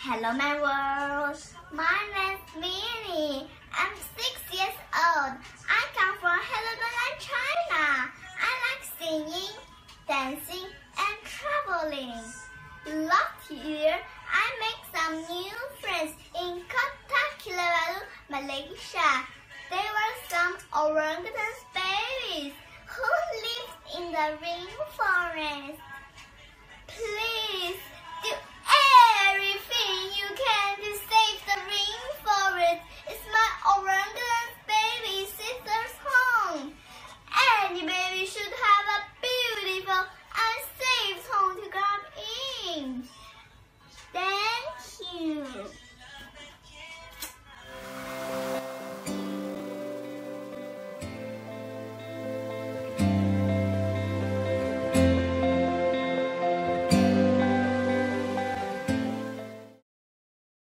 Hello my world, my name is Minnie. I'm 6 years old. I come from Orangutan, China. I like singing, dancing and traveling. Last year